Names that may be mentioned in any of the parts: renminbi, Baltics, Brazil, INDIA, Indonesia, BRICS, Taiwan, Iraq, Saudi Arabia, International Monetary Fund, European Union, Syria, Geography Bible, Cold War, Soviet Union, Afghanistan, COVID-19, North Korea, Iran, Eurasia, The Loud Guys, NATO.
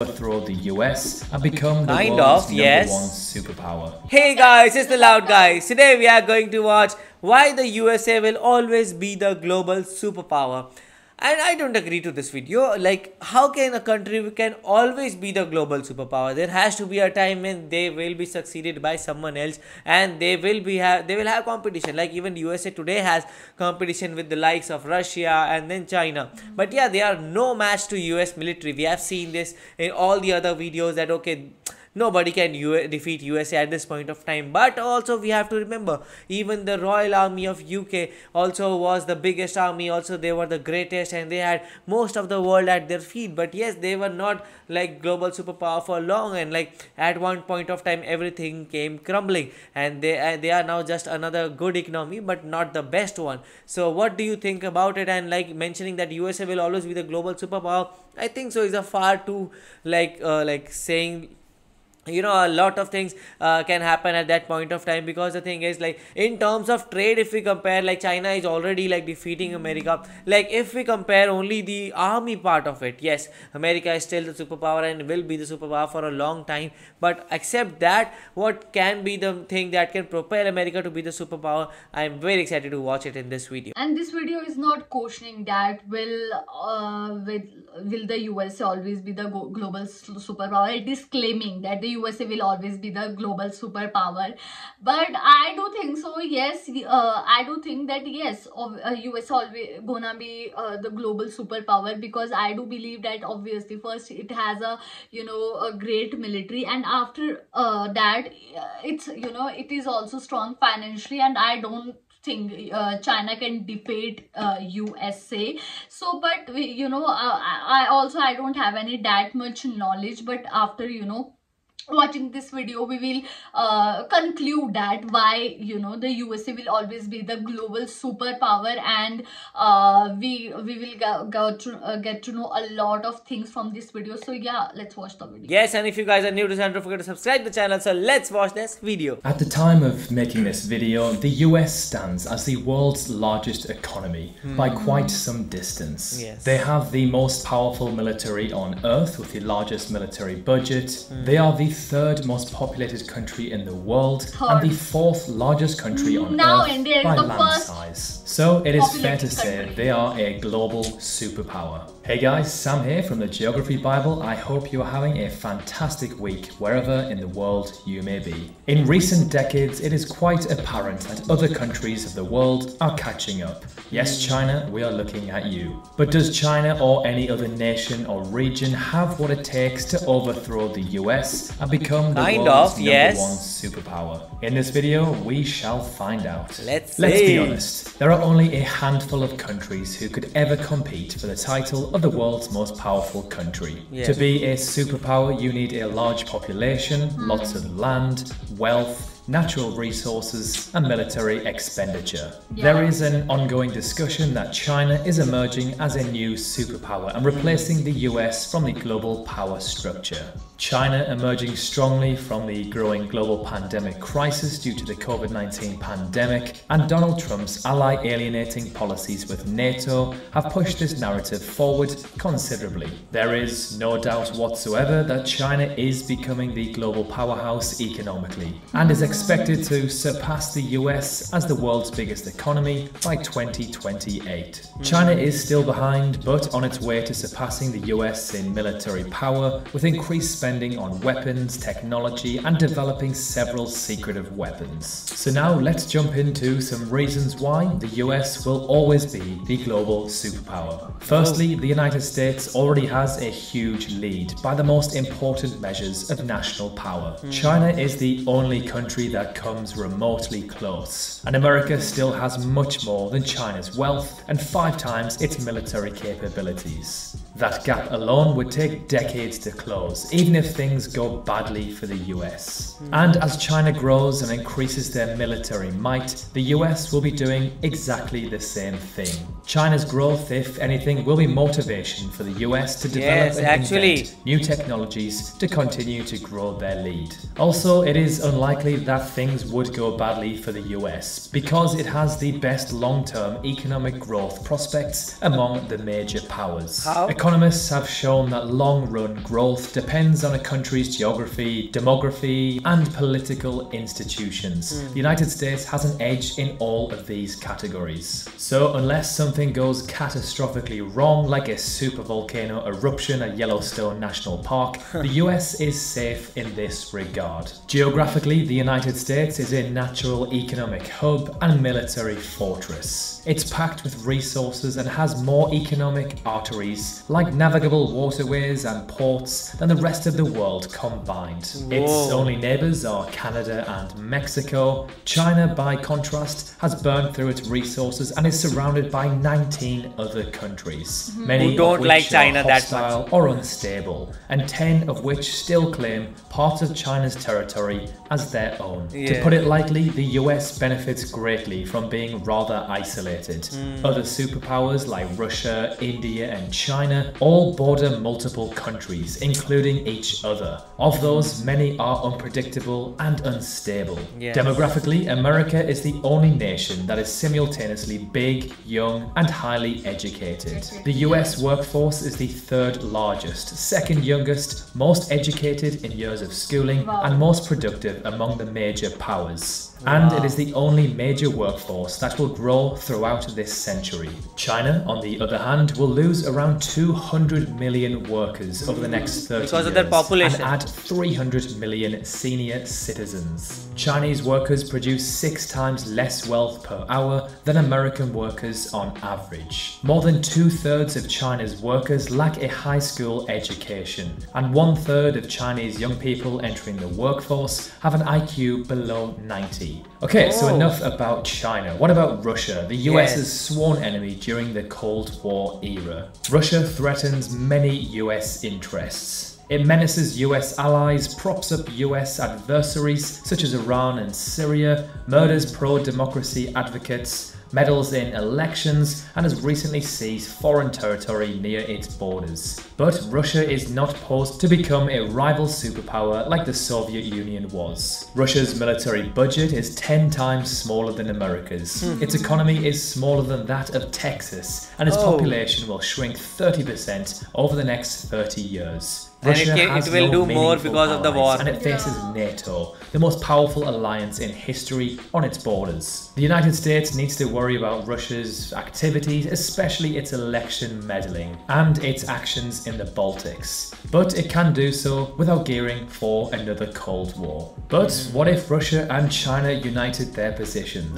overthrow the US and become the world's number one superpower. Hey guys, it's the Loud Guys. Today we are going to watch why the USA will always be the global superpower. And I don't agree to this video. Like, how can a country can always be the global superpower? There has to be a time when they will be succeeded by someone else, and they will have competition. Like even USA today has competition with the likes of Russia and then China. But yeah, they are no match to US military. We have seen this in all the other videos that okay, nobody can defeat USA at this point of time. But also we have to remember, even the Royal Army of UK also was the biggest army. Also they were the greatest and they had most of the world at their feet. But yes, they were not like global superpower for long, and like at one point of time everything came crumbling, and they are now just another good economy but not the best one. So what do you think about it? And like mentioning that USA will always be the global superpower, I think so is a far too like saying, you know, a lot of things can happen at that point of time. Because the thing is, like in terms of trade, if we compare, like China is already like defeating America. Like if we compare only the army part of it, yes, America is still the superpower and will be the superpower for a long time. But except that, what can be the thing that can propel America to be the superpower? I am very excited to watch it in this video. And this video is not cautioning that will the USA always be the global superpower. It is claiming that the USA will always be the global superpower. But I do think so, yes, I do think that yes, US always gonna be the global superpower, because I do believe that obviously first it has a, you know, a great military, and after that it's, you know, it is also strong financially, and I don't think China can defeat USA. So but you know, I don't have any that much knowledge, but after, you know, watching this video we will conclude that why, you know, the USA will always be the global superpower, and we will get to know a lot of things from this video. So yeah, let's watch the video. Yes, and if you guys are new to the channel, don't forget to subscribe to the channel. So let's watch this video. At the time of making this video, the US stands as the world's largest economy by quite some distance. Yes. They have the most powerful military on earth with the largest military budget. They are the third most populated country in the world and the fourth largest country on earth by land size. So it is fair to say they are a global superpower. Hey guys, Sam here from the Geography Bible. I hope you're having a fantastic week wherever in the world you may be. In recent decades, it is quite apparent that other countries of the world are catching up. Yes, China, we are looking at you. But does China or any other nation or region have what it takes to overthrow the US and become the world's number one superpower? In this video, we shall find out. Let's be honest, there are only a handful of countries who could ever compete for the title of the world's most powerful country. Yes. To be a superpower, you need a large population, lots of land, wealth, natural resources and military expenditure. There is an ongoing discussion that China is emerging as a new superpower and replacing the US from the global power structure. China, emerging strongly from the growing global pandemic crisis due to the COVID-19 pandemic and Donald Trump's ally alienating policies with NATO, have pushed this narrative forward considerably. There is no doubt whatsoever that China is becoming the global powerhouse economically and is expected to surpass the US as the world's biggest economy by 2028. China is still behind, but on its way to surpassing the US in military power, with increased spending on weapons, technology, and developing several secretive weapons. So now let's jump into some reasons why the US will always be the global superpower. Firstly, the United States already has a huge lead by the most important measures of national power. China is the only country that comes remotely close, and America still has much more than China's wealth and 5 times its military capabilities. That gap alone would take decades to close, even if things go badly for the US. And as China grows and increases their military might, the US will be doing exactly the same thing. China's growth, if anything, will be motivation for the US to develop and invent new technologies to continue to grow their lead. Also, it is unlikely that things would go badly for the US because it has the best long-term economic growth prospects among the major powers. Economists have shown that long-run growth depends on a country's geography, demography, and political institutions. The United States has an edge in all of these categories. So unless something goes catastrophically wrong, like a supervolcano eruption at Yellowstone National Park, the US is safe in this regard. Geographically, the United States is a natural economic hub and military fortress. It's packed with resources and has more economic arteries, like navigable waterways and ports, than the rest of the world combined. Whoa. Its only neighbours are Canada and Mexico. China, by contrast, has burned through its resources and is surrounded by 19 other countries, many of which China are hostile or unstable, and 10 of which still claim parts of China's territory as their own. To put it lightly, the US benefits greatly from being rather isolated. Other superpowers like Russia, India and China all border multiple countries, including each other. Of those, many are unpredictable and unstable. Demographically, America is the only nation that is simultaneously big, young and highly educated. The US workforce is the third largest, second youngest, most educated in years of schooling and most productive among the major powers. And it is the only major workforce that will grow throughout this century. China, on the other hand, will lose around 200 million workers over the next 30 years because of their population, and add 300 million senior citizens. Chinese workers produce 6 times less wealth per hour than American workers on average. More than 2/3 of China's workers lack a high school education, and 1/3 of Chinese young people entering the workforce have an IQ below 90. Okay, so enough about China. What about Russia, the US's sworn enemy during the Cold War era? Russia threatens many US interests. It menaces US allies, props up US adversaries such as Iran and Syria, murders pro-democracy advocates, meddles in elections, and has recently seized foreign territory near its borders. But Russia is not poised to become a rival superpower like the Soviet Union was. Russia's military budget is 10 times smaller than America's. Its economy is smaller than that of Texas, and its population will shrink 30% over the next 30 years. Russia has no meaningful allies, and it will do more because of the war. And it faces NATO, the most powerful alliance in history, on its borders. The United States needs to worry about Russia's activities, especially its election meddling and its actions in the Baltics. But it can do so without gearing for another Cold War. But what if Russia and China united their positions?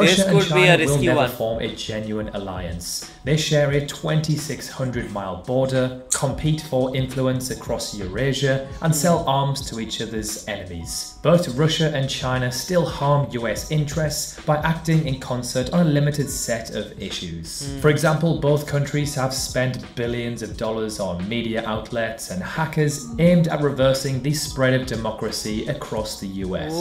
Russia and China will never form a genuine alliance. They share a 2,600-mile border, compete for influence across Eurasia, and sell arms to each other's enemies. But Russia and China still harm US interests by acting in concert on a limited set of issues. For example, both countries have spent billions of dollars on media outlets and hackers aimed at reversing the spread of democracy across the US.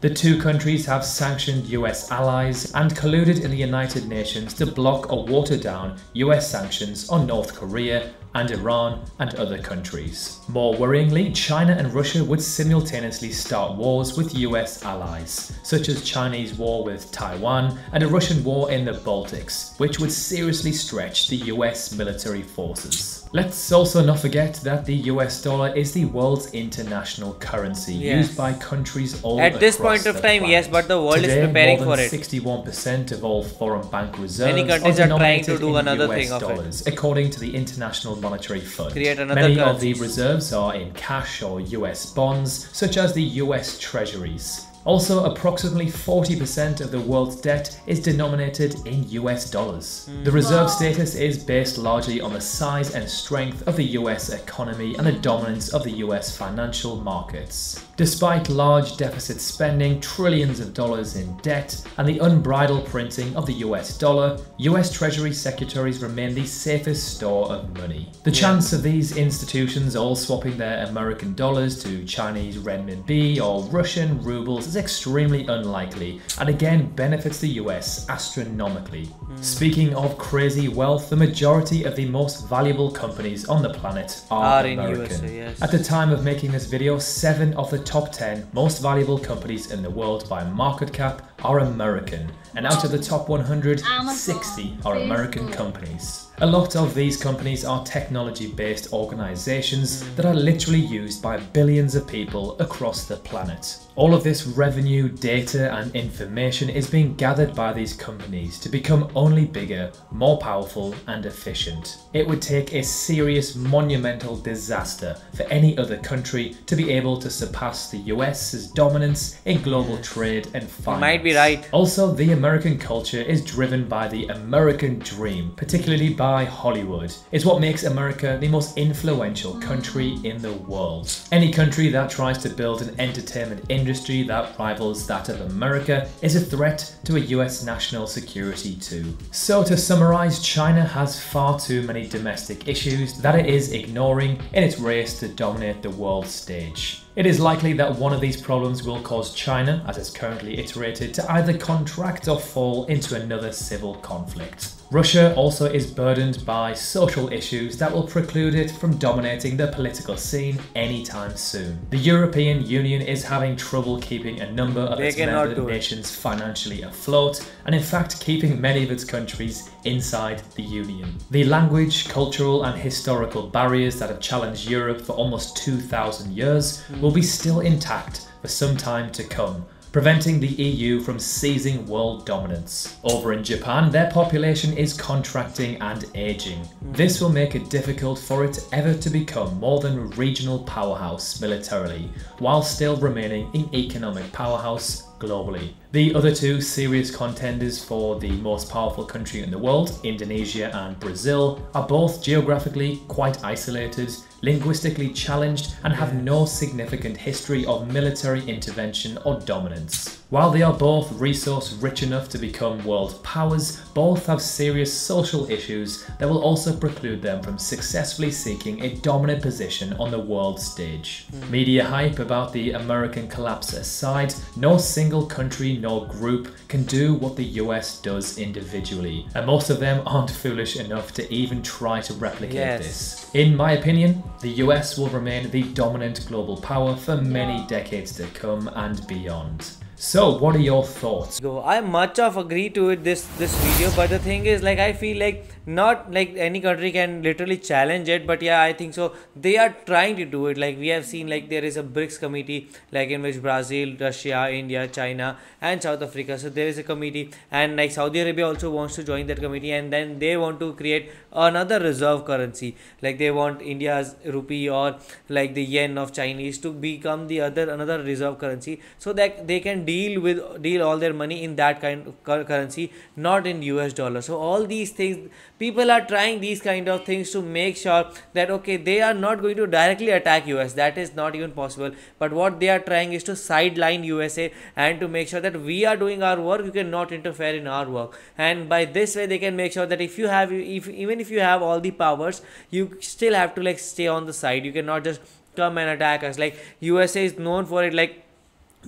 The two countries have sanctioned US allies and colluded in the United Nations to block or water down US sanctions on North Korea and Iran and other countries. More worryingly, China and Russia would simultaneously start wars with US allies, such as Chinese war with Taiwan and a Russian war in the Baltics, which would seriously stretch the US military forces. Let's also not forget that the US dollar is the world's international currency, used by countries all across the planet. At this point of time, yes, but the world is preparing for it. Today, more than 61% of all foreign bank reserves are denominated in US dollars, according to the International Monetary Fund. Many of the reserves are in cash or US bonds, such as the US treasuries. Also, approximately 40% of the world's debt is denominated in US dollars. The reserve status is based largely on the size and strength of the US economy and the dominance of the US financial markets. Despite large deficit spending, trillions of dollars in debt, and the unbridled printing of the US dollar, US Treasury secretaries remain the safest store of money. The chance of these institutions all swapping their American dollars to Chinese renminbi or Russian rubles is extremely unlikely, and again benefits the US astronomically. Speaking of crazy wealth, the majority of the most valuable companies on the planet are American. At the time of making this video, 7 of the top 10 most valuable companies in the world by market cap are American, and out of the top 100, 60 are American companies. A lot of these companies are technology-based organizations that are literally used by billions of people across the planet. All of this revenue, data and information is being gathered by these companies to become only bigger, more powerful and efficient. It would take a serious, monumental disaster for any other country to be able to surpass the US's dominance in global trade and finance. You might be right. Also, the American culture is driven by the American dream, particularly by Hollywood. It's what makes America the most influential country in the world. Any country that tries to build an entertainment industry that rivals that of America is a threat to a US national security too. So to summarize, China has far too many domestic issues that it is ignoring in its race to dominate the world stage. It is likely that one of these problems will cause China, as it's currently iterated, to either contract or fall into another civil conflict. Russia also is burdened by social issues that will preclude it from dominating the political scene anytime soon. The European Union is having trouble keeping a number of its member nations financially afloat, and in fact keeping many of its countries inside the Union. The language, cultural and historical barriers that have challenged Europe for almost 2,000 years will be still intact for some time to come, preventing the EU from seizing world dominance. Over in Japan, their population is contracting and aging. This will make it difficult for it ever to become more than a regional powerhouse militarily, while still remaining an economic powerhouse globally. The other two serious contenders for the most powerful country in the world, Indonesia and Brazil, are both geographically quite isolated, linguistically challenged and have no significant history of military intervention or dominance. While they are both resource rich enough to become world powers, both have serious social issues that will also preclude them from successfully seeking a dominant position on the world stage. Media hype about the American collapse aside, no single country nor group can do what the US does individually, and most of them aren't foolish enough to even try to replicate this. In my opinion, the US will remain the dominant global power for many decades to come and beyond. So, what are your thoughts? I much of agree to it this video, but the thing is, like, I feel like not like any country can literally challenge it, but yeah, I think so they are trying to do it. Like we have seen, like there is a BRICS committee, like in which Brazil, Russia, India, China and South Africa, so there is a committee, and like Saudi Arabia also wants to join that committee, and then they want to create another reserve currency, like they want India's rupee or like the yen of Chinese to become the another reserve currency, so that they can deal all their money in that kind of currency, not in US dollar. So all these things, people are trying these kind of things to make sure that okay, they are not going to directly attack US, that is not even possible, but what they are trying is to sideline USA and to make sure that we are doing our work, you cannot interfere in our work. And by this way they can make sure that even if you have all the powers, you still have to like stay on the side, you cannot just come and attack us. Like USA is known for it, like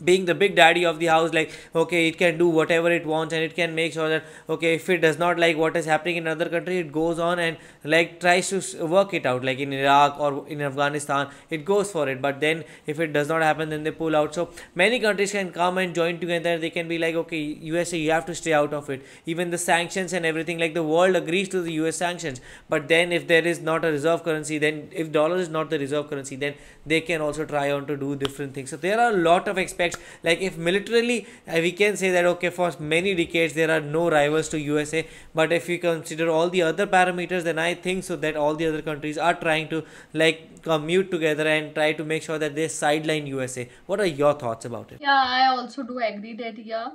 being the big daddy of the house, like okay, it can do whatever it wants, and it can make sure that okay, if it does not like what is happening in another country, it goes on and like tries to work it out, like in Iraq or in Afghanistan, it goes for it, but then if it does not happen, then they pull out. So many countries can come and join together, they can be like okay, USA, you have to stay out of it, even the sanctions and everything, like the world agrees to the US sanctions, but then if there is not a reserve currency, then if dollar is not the reserve currency, then they can also try on to do different things. So there are a lot of experiments. Like if militarily we can say that okay, for many decades there are no rivals to USA, but if we consider all the other parameters, then I think so that all the other countries are trying to like commute together and try to make sure that they sideline USA. What are your thoughts about it? Yeah, I also do agree that yeah,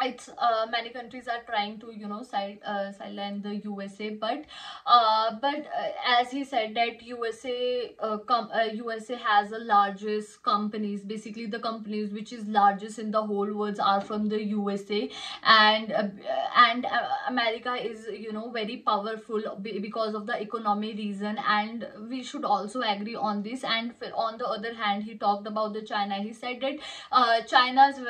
it's many countries are trying to, you know, sideline the USA, but as he said that USA has the largest companies, basically the companies which is largest in the whole world are from the USA, and America is, you know, very powerful because of the economy reason, and we should also agree on this. And on the other hand, he talked about the China. He said that China's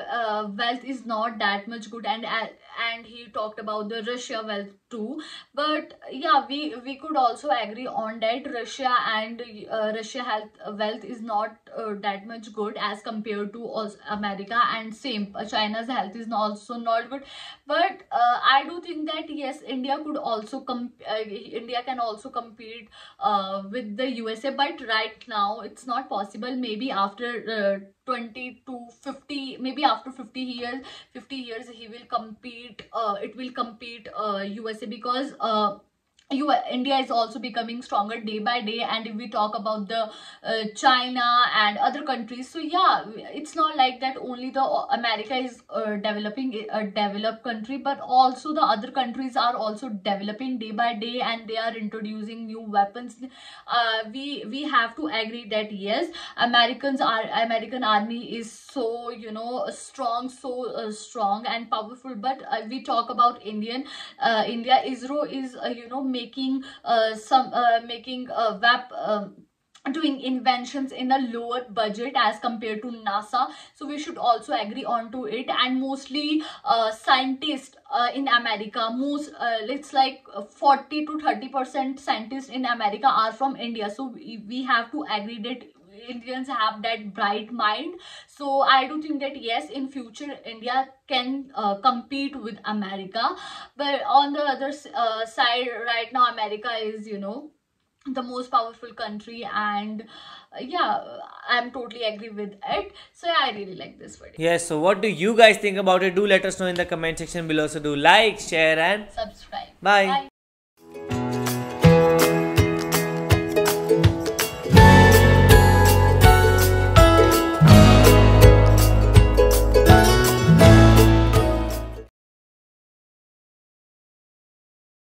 wealth is not that much much good, and he talked about the Russia wealth too. But yeah, we could also agree on that Russia and Russia wealth is not that much good as compared to America, and same China's health is also not good. But I do think that yes, India could also compete with the USA, but right now it's not possible. Maybe after 20 to 50, maybe after 50 years he will compete, it will compete USA, because India is also becoming stronger day by day. And if we talk about the China and other countries, so yeah, it's not like that only the America is developing, a developed country, but also the other countries are also developing day by day, and they are introducing new weapons. We have to agree that yes, American army is so, you know, strong, so strong and powerful. But we talk about India, Israel is you know, doing inventions in a lower budget as compared to NASA. So we should also agree on to it. And mostly scientists in America, it's like 40% to 30% scientists in America are from India. So we have to agree that Indians have that bright mind. So I do think that yes, in future India can compete with America. But on the other side, right now America is, you know, the most powerful country, and yeah, I'm totally agree with it. So yeah, I really like this video. Yes, so what do you guys think about it? Do let us know in the comment section below. So do like, share and subscribe. Bye, bye.